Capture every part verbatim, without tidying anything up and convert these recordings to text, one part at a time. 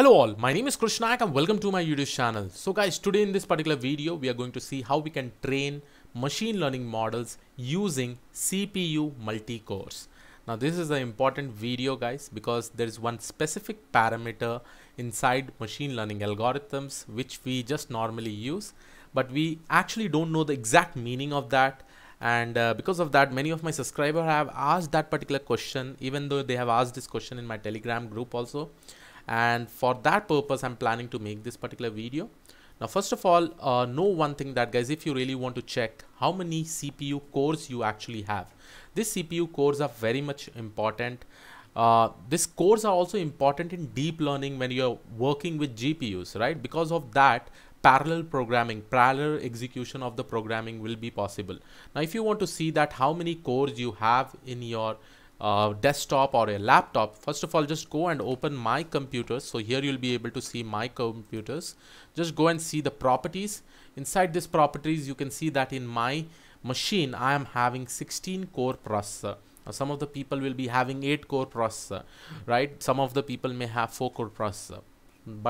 Hello all, my name is Krishnaik and welcome to my YouTube channel. So guys, today in this particular video, we are going to see how we can train machine learning models using C P U multi-cores. Now this is an important video guys, because there is one specific parameter inside machine learning algorithms, which we just normally use, but we actually don't know the exact meaning of that. And uh, because of that, many of my subscribers have asked that particular question, even though they have asked this question in my Telegram group also. And for that purpose, I'm planning to make this particular video. Now, first of all, uh, know one thing that guys, if you really want to check how many C P U cores you actually have, these C P U cores are very much important. Uh, these cores are also important in deep learning when you're working with G P Us, right? Because of that, parallel programming, parallel execution of the programming will be possible. Now, if you want to see that how many cores you have in your Uh, desktop or a laptop, first of all, just go and open my computers. So here you'll be able to see my computers. Just go and see the properties. Inside this properties, you can see that in my machine, I am having sixteen core processor. Now, some of the people will be having eight core processor, right? Some of the people may have four core processor,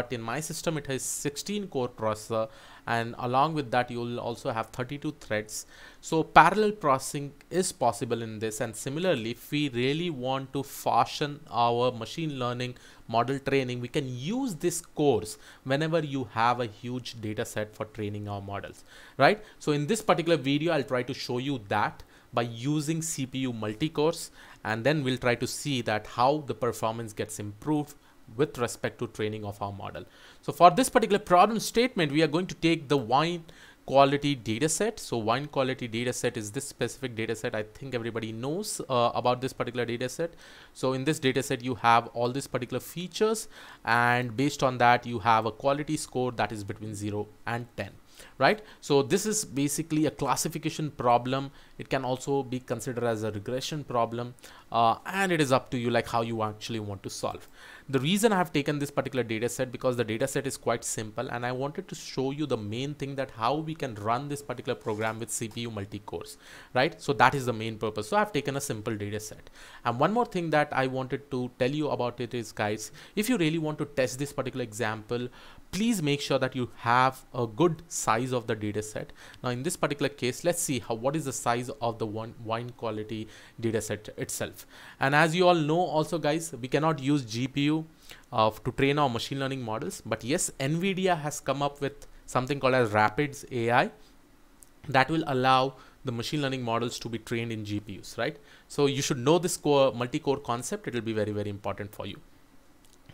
but in my system, it has sixteen core processor. And along with that, you will also have thirty-two threads. So parallel processing is possible in this. And similarly, if we really want to fashion our machine learning model training, we can use this cores whenever you have a huge data set for training our models, right? So in this particular video, I'll try to show you that by using C P U multi-cores, and then we'll try to see that how the performance gets improved with respect to training of our model. So for this particular problem statement, we are going to take the wine quality data set. So wine quality data set is this specific data set. I think everybody knows uh, about this particular data set. So in this data set, you have all these particular features, and based on that, you have a quality score that is between zero and ten. Right? So this is basically a classification problem. It can also be considered as a regression problem, uh, and it is up to you like how you actually want to solve. The reason I have taken this particular data set, because the data set is quite simple, and I wanted to show you the main thing that how we can run this particular program with C P U multi-cores, right? So that is the main purpose. So I've taken a simple data set. And one more thing that I wanted to tell you about it is, guys, if you really want to test this particular example, please make sure that you have a good size of the data set. Now in this particular case, let's see how what is the size of the one wine quality data set itself. And as you all know also guys, we cannot use G P U uh, to train our machine learning models, but yes, NVIDIA has come up with something called as Rapids A I that will allow the machine learning models to be trained in G P Us, right? So you should know this core multi-core concept. It will be very, very important for you.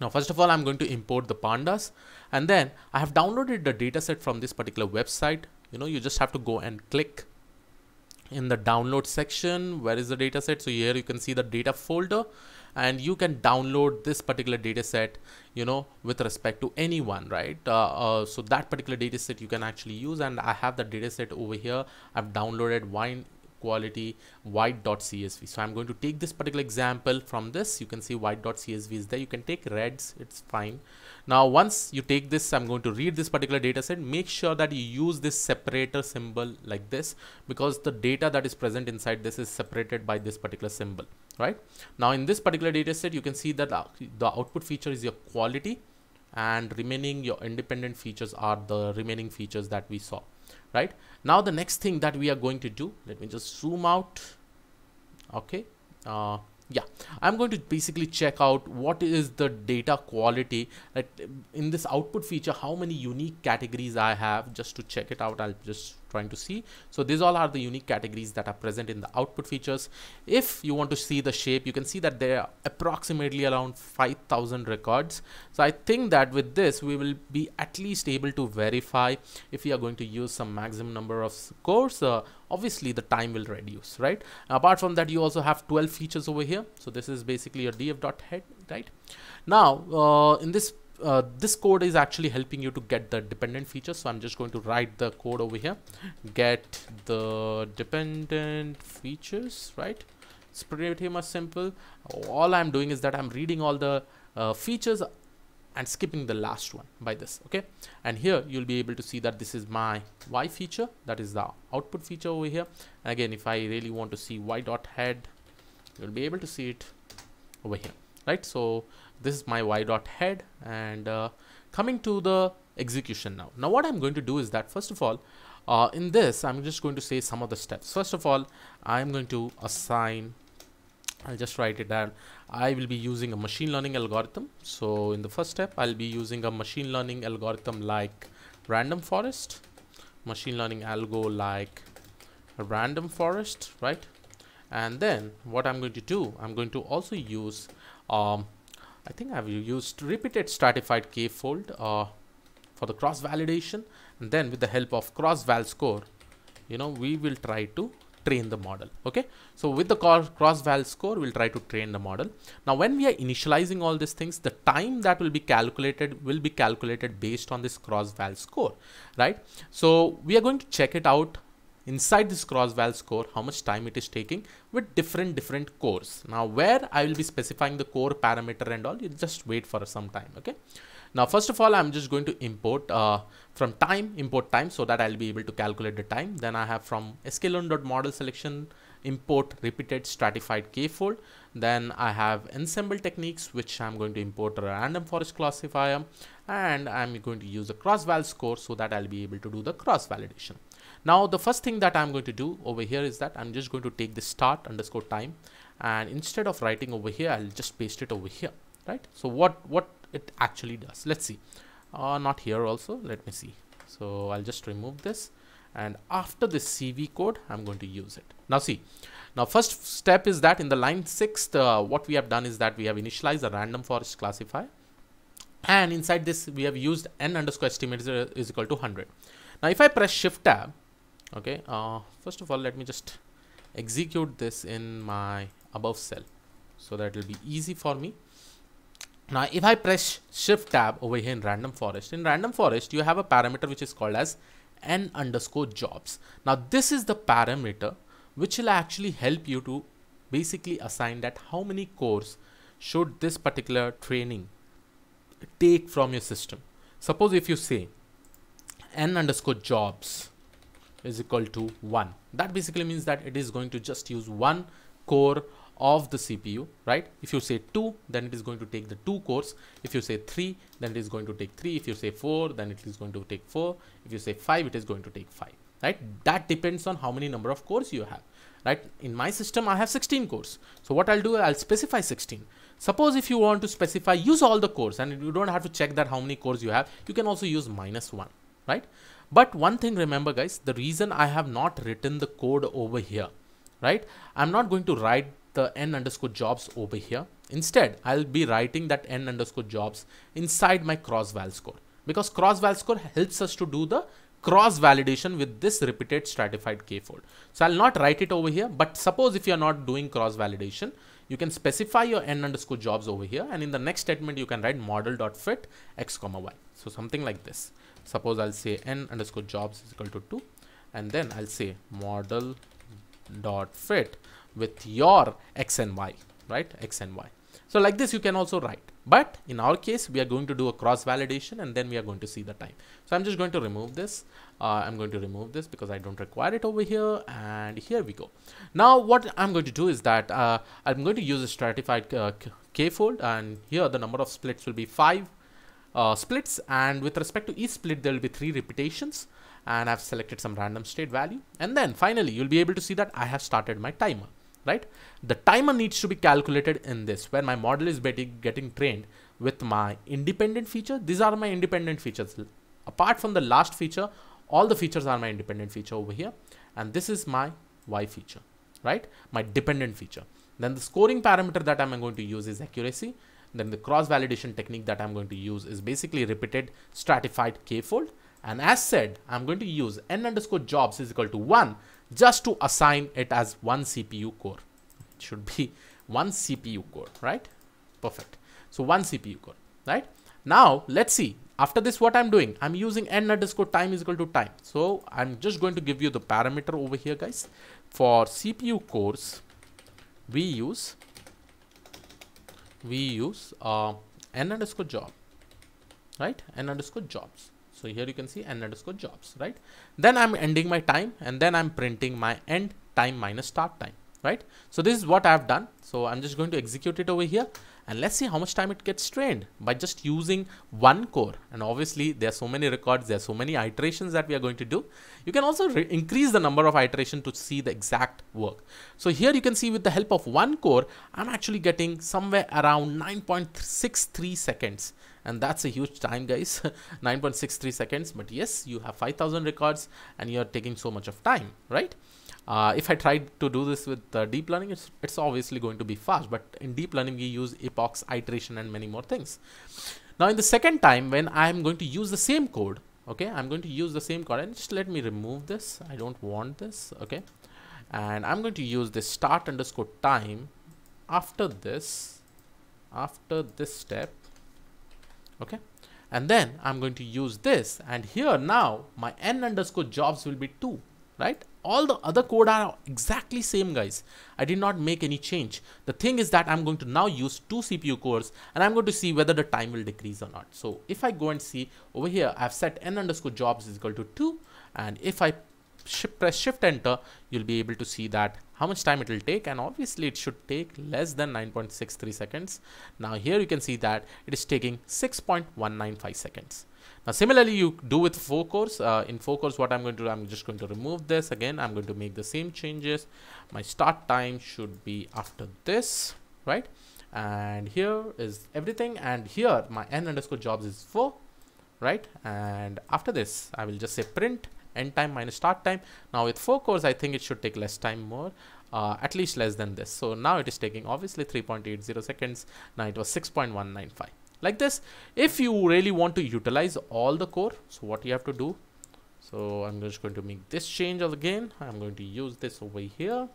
Now, first of all, I'm going to import the Pandas, and then I have downloaded the dataset from this particular website. You know, you just have to go and click in the download section. Where is the dataset? So here you can see the data folder, and you can download this particular dataset, you know, with respect to anyone, right? Uh, uh, so that particular dataset you can actually use, and I have the dataset over here. I've downloaded wine quality white dot C S V. So I'm going to take this particular example from this. You can see white dot C S V is there. You can take reds, it's fine. Now, once you take this, I'm going to read this particular data set. Make sure that you use this separator symbol like this, because the data that is present inside this is separated by this particular symbol, right? Now, in this particular data set, you can see that the output feature is your quality, and remaining your independent features are the remaining features that we saw. Right now, the next thing that we are going to do, let me just zoom out. Okay. Uh, yeah, I'm going to basically check out what is the data quality that in this output feature, how many unique categories I have. Just to check it out, I'll just trying to see. So these all are the unique categories that are present in the output features. If you want to see the shape, you can see that there are approximately around five thousand records. So I think that with this, we will be at least able to verify if we are going to use some maximum number of cores. Uh, obviously the time will reduce, right? Apart from that, you also have twelve features over here. So this is basically your df.head, right? Now, uh, in this Uh, this code is actually helping you to get the dependent feature. So I'm just going to write the code over here, get the dependent features, right? It's pretty much simple. All I'm doing is that I'm reading all the uh, features and skipping the last one by this. Okay. And here you'll be able to see that this is my Y feature. That is the output feature over here. And again, if I really want to see Y dot head, you'll be able to see it over here. right? So this is my y dot head, and uh, coming to the execution now. Now what I'm going to do is that first of all, uh, in this, I'm just going to say some of the steps. First of all, I'm going to assign, I'll just write it down. I will be using a machine learning algorithm. So in the first step, I'll be using a machine learning algorithm like random forest, machine learning algo like random forest, right? And then what I'm going to do, I'm going to also use, um, I think I've used repeated stratified K fold uh, for the cross validation. And then with the help of cross val score, you know, we will try to train the model. Okay, so with the cross val score, we'll try to train the model. Now when we are initializing all these things, the time that will be calculated will be calculated based on this cross val score, right? So we are going to check it out inside this cross val score, how much time it is taking with different different cores. Now where I will be specifying the core parameter and all, you just wait for some time. Okay, now first of all, I'm just going to import uh, from time, import time, so that I'll be able to calculate the time. Then I have from sklearn.model selection, import repeated stratified K fold. Then I have ensemble techniques, which I'm going to import a random forest classifier, and I'm going to use a cross val score so that I'll be able to do the cross validation. Now the first thing that I'm going to do over here is that I'm just going to take the start underscore time, and instead of writing over here, I'll just paste it over here, right? So what what it actually does, let's see. Uh, not here also, let me see. So I'll just remove this, and after this C V code, I'm going to use it. Now see, now first step is that in the line sixth, uh, what we have done is that we have initialized a random forest classifier, and inside this we have used n underscore estimators is equal to one hundred. Now if I press shift tab, okay, uh, first of all, let me just execute this in my above cell so that it will be easy for me. Now if I press shift tab over here in random forest, in random forest you have a parameter which is called as n underscore jobs. Now this is the parameter which will actually help you to basically assign that how many cores should this particular training take from your system. Suppose if you say n underscore jobs is equal to one, that basically means that it is going to just use one core of the C P U, right? If you say two, then it is going to take the two cores. If you say three, then it is going to take three. If you say four, then it is going to take four. If you say five, it is going to take five, right? That depends on how many number of cores you have, right? In my system, I have sixteen cores. So what I'll do, I'll specify sixteen. Suppose if you want to specify, use all the cores, and you don't have to check that how many cores you have. You can also use minus one, right? But one thing, remember guys, the reason I have not written the code over here, right? I'm not going to write the n underscore jobs over here. Instead, I'll be writing that n underscore jobs inside my cross val score, because cross val score helps us to do the cross validation with this repeated stratified K fold. So I'll not write it over here, but suppose if you're not doing cross validation, you can specify your n underscore jobs over here, and in the next statement you can write model.fit x comma y. So something like this. Suppose I'll say n underscore jobs is equal to two, and then I'll say model dot fit with your x and y, right? X and y. So like this you can also write, but in our case we are going to do a cross validation, and then we are going to see the time. So I'm just going to remove this. uh, I'm going to remove this because I don't require it over here, and here we go. Now what I'm going to do is that uh, I'm going to use a stratified uh, K fold, and here the number of splits will be five Uh, splits, and with respect to each split there will be three repetitions, and I've selected some random state value. And then finally you'll be able to see that I have started my timer, right? The timer needs to be calculated in this, where my model is getting trained with my independent feature. These are my independent features. Apart from the last feature, all the features are my independent feature over here, and this is my y feature, right? My dependent feature. Then the scoring parameter that I'm going to use is accuracy. Then the cross-validation technique that I'm going to use is basically repeated stratified K fold. And as said, I'm going to use n underscore jobs is equal to one just to assign it as one C P U core. It should be one C P U core, right? Perfect. So one C P U core, right? Now let's see. After this, what I'm doing, I'm using n underscore time is equal to time. So I'm just going to give you the parameter over here, guys. For C P U cores, we use we use uh, n underscore job, right? N underscore jobs. So here you can see n underscore jobs, right? Then I'm ending my time, and then I'm printing my end time minus start time, right? So this is what I've done. So I'm just going to execute it over here and let's see how much time it gets trained by just using one core. And obviously there are so many records, there are so many iterations that we are going to do. You can also increase the number of iterations to see the exact work. So here you can see with the help of one core, I'm actually getting somewhere around nine point six three seconds. And that's a huge time, guys, nine point six three seconds. But yes, you have five thousand records and you're taking so much of time, right? Uh, if I tried to do this with uh, deep learning, it's, it's obviously going to be fast, but in deep learning, we use epochs, iteration, and many more things. Now in the second time, when I'm going to use the same code, okay, I'm going to use the same code, and just let me remove this. I don't want this, okay? And I'm going to use this start underscore time after this, after this step, okay? And then I'm going to use this, and here now my n underscore jobs will be two, right? All the other code are exactly same, guys. I did not make any change. The thing is that I'm going to now use two C P U cores and I'm going to see whether the time will decrease or not. So if I go and see over here, I've set n underscore jobs is equal to two. And if I sh press shift enter, you'll be able to see that how much time it will take. And obviously it should take less than nine point six three seconds. Now here you can see that it is taking six point one nine five seconds. Now, similarly, you do with four cores. Uh, in four cores, what I'm going to do, I'm just going to remove this again. I'm going to make the same changes. My start time should be after this, right? And here is everything. And here, my n underscore jobs is four, right? And after this, I will just say print end time minus start time. Now, with four cores, I think it should take less time more, uh, at least less than this. So now it is taking obviously three point eight zero seconds. Now it was six point one nine five. Like this, if you really want to utilize all the core, so what you have to do, so I'm just going to make this change again. I'm going to use this over here.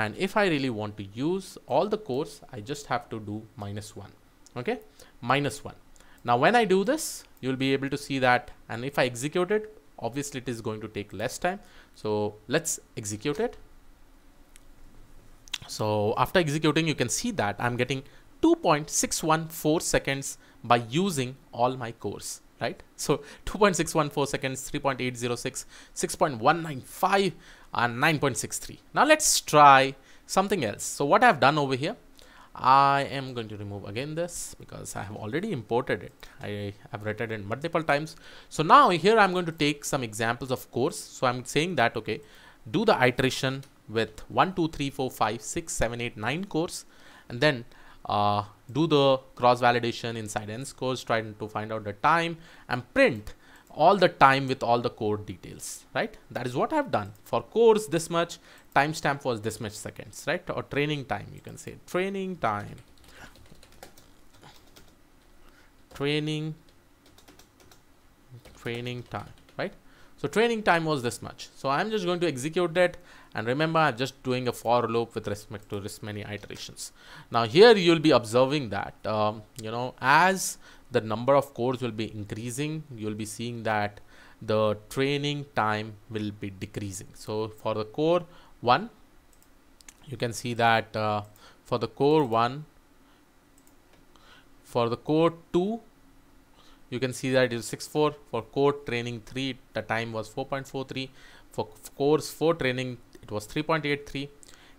And if I really want to use all the cores, I just have to do minus one, okay? Minus one. Now, when I do this, you'll be able to see that. And if I execute it, obviously it is going to take less time. So let's execute it. So after executing, you can see that I'm getting two point six one four seconds by using all my cores, right? So two point six one four seconds, three point eight zero six, six point one nine five, and nine point six three. Now let's try something else. So what I've done over here, I am going to remove again this because I have already imported it. I have written it multiple times. So now here I'm going to take some examples of cores. So I'm saying that, okay, do the iteration with one, two, three, four, five, six, seven, eight, nine cores, and then Uh, do the cross validation inside n scores, trying to find out the time, and print all the time with all the code details, right? That is what I've done for cores. This much timestamp was this much seconds, right? Or training time, you can say training time, training, training time, right? So training time was this much. So I'm just going to execute that. And remember, I'm just doing a for loop with respect to this many iterations. Now here you'll be observing that, um, you know, as the number of cores will be increasing, you'll be seeing that the training time will be decreasing. So for the core one, you can see that uh, for the core one, for the core two, you can see that it is six four. For core training three, the time was four point four three. For cores four training, it was three point eight three.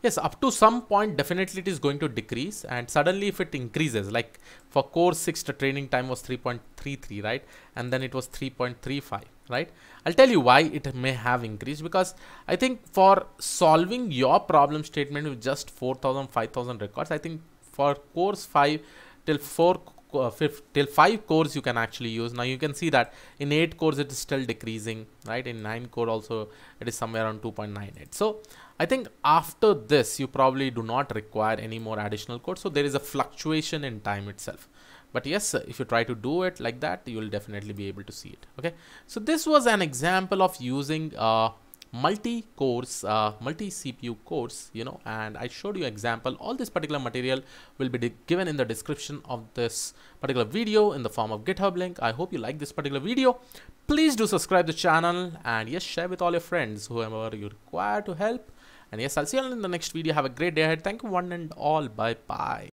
Yes, up to some point, definitely it is going to decrease. And suddenly if it increases, like for core six, the training time was three point three three, right? And then it was three point three five, right? I'll tell you why it may have increased, because I think for solving your problem statement with just four thousand, five thousand records, I think for cores five till four, Uh, fifth, till five cores you can actually use. Now you can see that in eight cores it is still decreasing, right? In nine core also it is somewhere around two point nine eight. So I think after this you probably do not require any more additional cores. So there is a fluctuation in time itself. But yes, if you try to do it like that, you will definitely be able to see it. Okay, so this was an example of using uh, multi cores, uh, multi C P U cores, you know, and I showed you example. All this particular material will be given in the description of this particular video in the form of GitHub link. I hope you like this particular video. Please do subscribe the channel, and yes, share with all your friends, whoever you require to help. And yes, I'll see you in the next video. Have a great day ahead. Thank you one and all. Bye bye.